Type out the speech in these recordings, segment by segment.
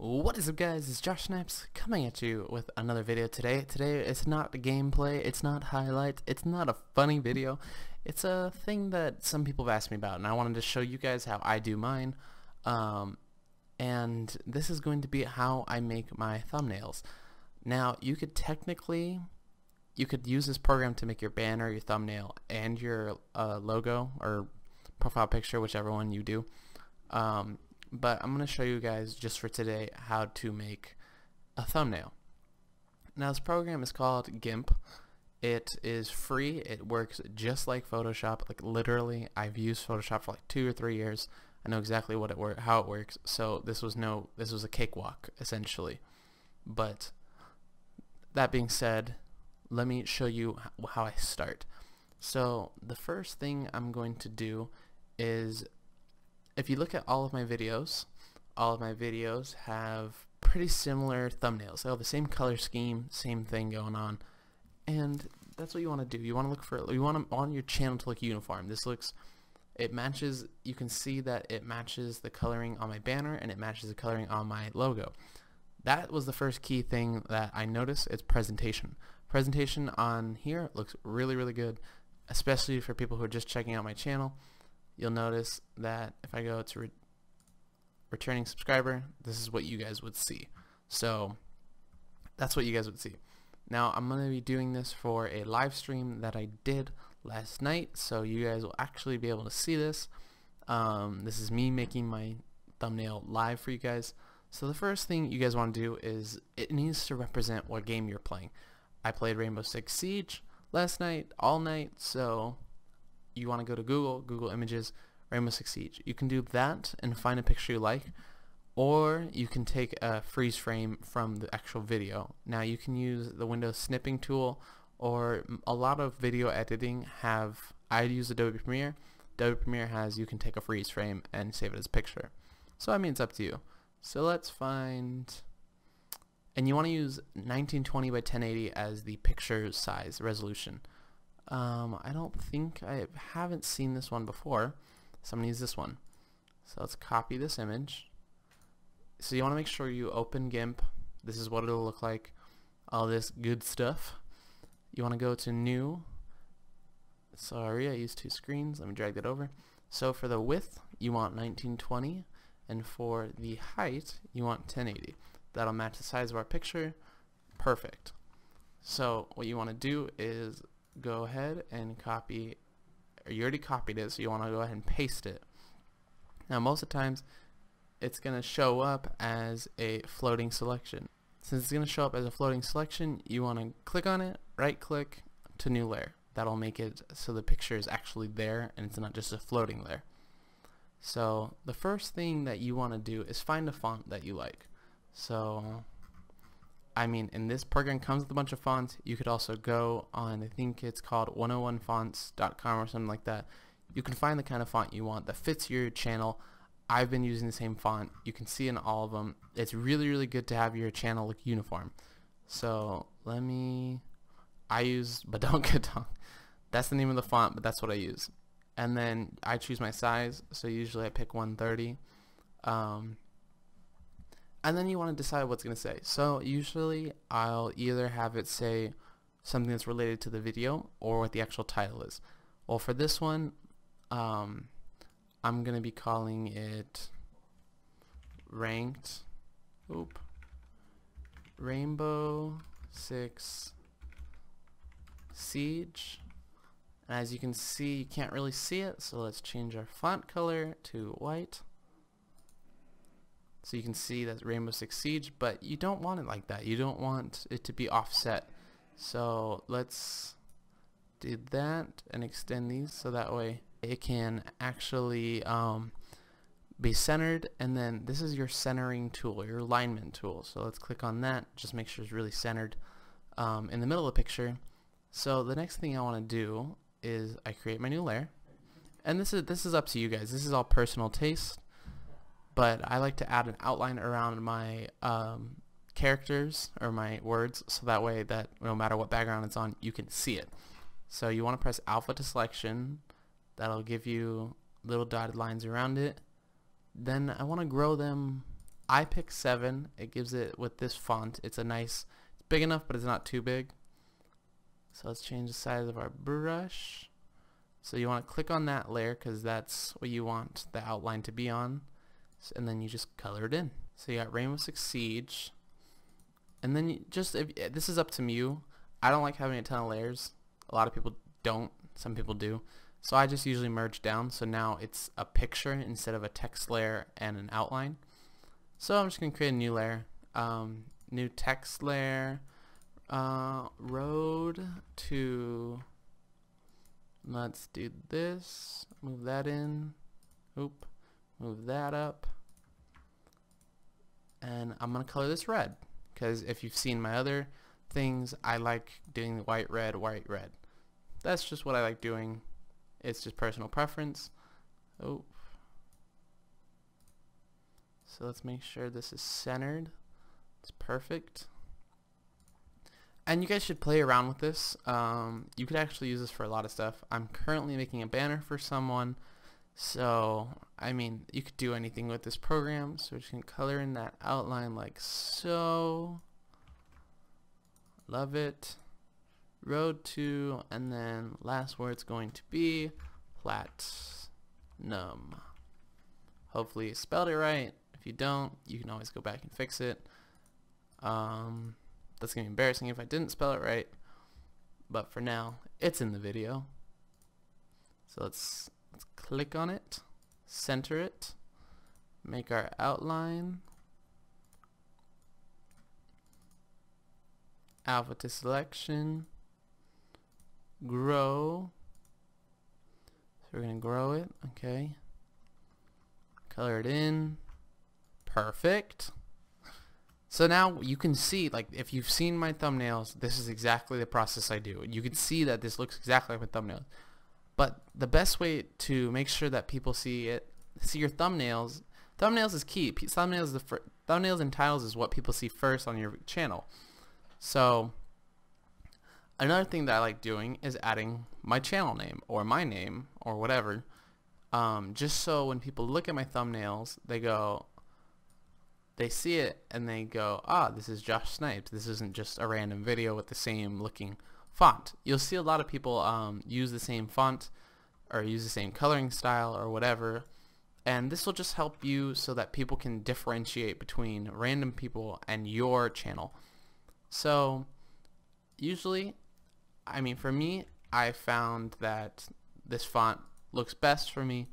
What is up, guys? It's Josh Snipes coming at you with another video today. It's not gameplay, it's not highlights, it's not a funny video. It's a thing that some people have asked me about, and I wanted to show you guys how I do mine. And this is going to be how I make my thumbnails. Now, you could use this program to make your banner, your thumbnail, and your logo or profile picture, whichever one you do. But I'm going to show you guys just for today how to make a thumbnail. Now, this program is called GIMP. It is free. It works just like Photoshop. Like, literally, I've used Photoshop for like 2 or 3 years. I know exactly what how it works. So this was a cakewalk, essentially. But that being said, let me show you how I start. So the first thing I'm going to do is, if you look at all of my videos have pretty similar thumbnails. They have the same color scheme, same thing going on, and that's what you want to do. You want on your channel to look uniform. It matches. You can see that it matches the coloring on my banner and it matches the coloring on my logo. That was the first key thing that I noticed. It's presentation. Presentation on here looks really, really good, especially for people who are just checking out my channel. You'll notice that if I go to returning subscriber, this is what you guys would see. So that's what you guys would see. Now, I'm going to be doing this for a live stream that I did last night, so you guys will actually be able to see this. This is me making my thumbnail live for you guys. So the first thing you guys want to do is it needs to represent what game you're playing. I played Rainbow Six Siege last night, all night, so you want to go to Google Images, Rainbow Six Siege. You can do that and find a picture you like, or you can take a freeze frame from the actual video. Now, you can use the Windows snipping tool, or a lot of video editing I use Adobe Premiere. Adobe Premiere you can take a freeze frame and save it as a picture. So I mean, it's up to you. So let's find, and you want to use 1920 by 1080 as the picture size resolution. I don't think, I haven't seen this one before, so I'm going to use this one. So let's copy this image. So you want to make sure you open GIMP. This is what it'll look like, all this good stuff. You want to go to new. Sorry, I used two screens. Let me drag that over. So for the width, you want 1920, and for the height, you want 1080. That'll match the size of our picture. Perfect. So what you want to do is go ahead and copy, or you already copied it, so you want to go ahead and paste it. Now, most of the times it's going to show up as a floating selection. Since it's going to show up as a floating selection, you want to click on it, right click to new layer. That'll make it so the picture is actually there and it's not just a floating layer. So the first thing that you want to do is find a font that you like. So I mean, in this program comes with a bunch of fonts. You could also go on, I think it's called 101fonts.com or something like that. You can find the kind of font you want that fits your channel. I've been using the same font. You can see in all of them. It's really, really good to have your channel look uniform. So I use Badonkadonk. That's the name of the font, but that's what I use. And then I choose my size. So usually I pick 130. And then you want to decide what's going to say. So usually I'll either have it say something that's related to the video or what the actual title is. Well, for this one, I'm going to be calling it Rainbow Six Siege. And as you can see, you can't really see it, so let's change our font color to white. So you can see that's Rainbow Six Siege, but you don't want it like that. You don't want it to be offset. So let's do that and extend these so that way it can actually be centered. And then this is your centering tool, your alignment tool. So let's click on that. Just make sure it's really centered in the middle of the picture. So the next thing I want to do is I create my new layer. And this is up to you guys. This is all personal taste. But I like to add an outline around my characters or my words, so that way that no matter what background it's on, you can see it. So you want to press alpha to selection. That'll give you little dotted lines around it. Then I want to grow them I picked 7. It gives it with this font. It's a nice, it's big enough, but it's not too big. So let's change the size of our brush. So you want to click on that layer because that's what you want the outline to be on. So, and then you just color it in. So you got Rainbow Six Siege. And then you just, if, this is up to you. I don't like having a ton of layers. A lot of people don't. Some people do. So I just usually merge down. So now it's a picture instead of a text layer and an outline. So I'm just going to create a new layer. New text layer. Road to... Let's do this. Move that in. Oop. Move that up. And I'm going to color this red. Because if you've seen my other things, I like doing the white, red, white, red. That's just what I like doing. It's just personal preference. Oh. So let's make sure this is centered. It's perfect. And you guys should play around with this. You could actually use this for a lot of stuff. I'm currently making a banner for someone. So, I mean, you could do anything with this program. So we're just going to color in that outline like so. Love it. Road to, and then last word's going to be platinum. Hopefully you spelled it right. If you don't, you can always go back and fix it. That's going to be embarrassing if I didn't spell it right. But for now, it's in the video. So let's click on it, center it, make our outline, alpha to selection, grow, so we're going to grow it, okay, color it in, perfect. So now you can see, like, if you've seen my thumbnails, this is exactly the process I do. You can see that this looks exactly like my thumbnails. But the best way to make sure that people see it, see your thumbnails. Thumbnails is key. Thumbnails and titles is what people see first on your channel. So another thing that I like doing is adding my channel name or my name or whatever, just so when people look at my thumbnails, they go, they see it and they go, ah, this is Josh Snipes. This isn't just a random video with the same looking font. You'll see a lot of people use the same font or use the same coloring style or whatever, and this will just help you so that people can differentiate between random people and your channel. So usually, I mean, for me, I found that this font looks best for me.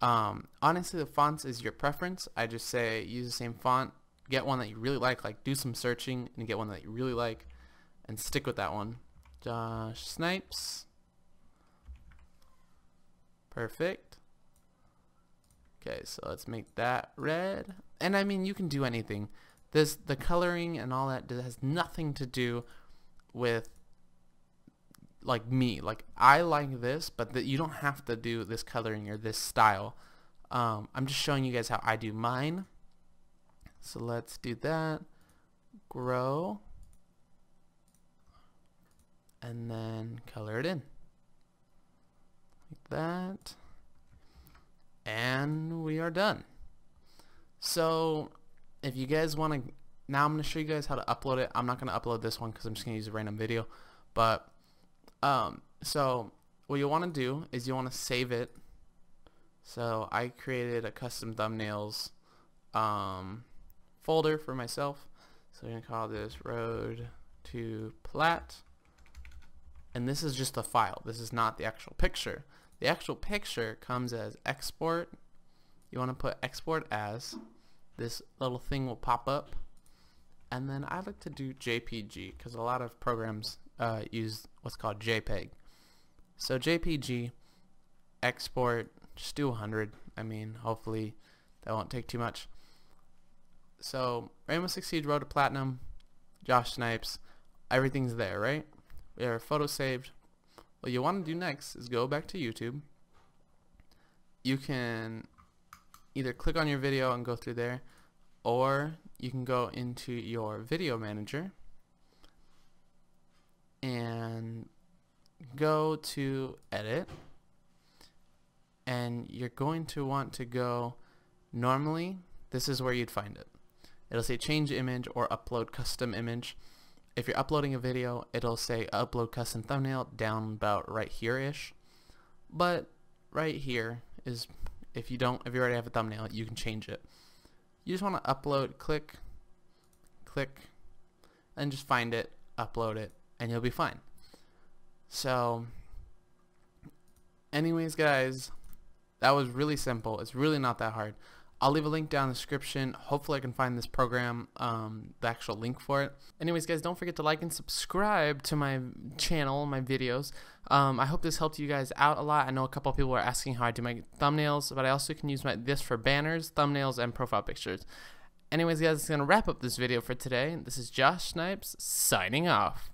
Honestly, the fonts is your preference. I just say use the same font, get one that you really like do some searching and get one that you really like and stick with that one. Josh Snipes. Perfect. Okay, so let's make that red. And I mean, you can do anything. This, the coloring and all that has nothing to do with like me. Like, I like this, but you don't have to do this coloring or this style. I'm just showing you guys how I do mine. So let's do that. Grow. And then color it in like that, and we are done. So if you guys want to, now I'm going to show you guys how to upload it. I'm not going to upload this one because I'm just going to use a random video, but so what you want to do is you want to save it. So I created a custom thumbnails folder for myself, so I'm going to call this Road to Plat. And this is just a file. This is not the actual picture. The actual picture comes as export. You want to put export as. This little thing will pop up. And then I like to do JPG because a lot of programs use what's called JPEG. So JPG, export, just do 100. I mean, hopefully that won't take too much. So Rainbow Six Siege, Road to Platinum, Josh Snipes, everything's there, right? We have our photo saved. What you want to do next is go back to YouTube. You can either click on your video and go through there, or you can go into your video manager and go to edit, and you're going to want to go, normally this is where you'd find it. it'll say change image or upload custom image. If you're uploading a video, it'll say upload custom thumbnail down about right here-ish. But right here is, if you already have a thumbnail, you can change it. You just want to upload, click, and just find it, upload it, and you'll be fine. So anyways, guys, that was really simple. It's really not that hard. I'll leave a link down in the description. Hopefully I can find this program, the actual link for it. Anyways, guys, don't forget to like and subscribe to my channel, my videos. I hope this helped you guys out a lot. I know a couple of people are asking how I do my thumbnails, but I also can use this for banners, thumbnails, and profile pictures. Anyways, guys, it's going to wrap up this video for today. This is Josh Snipes signing off.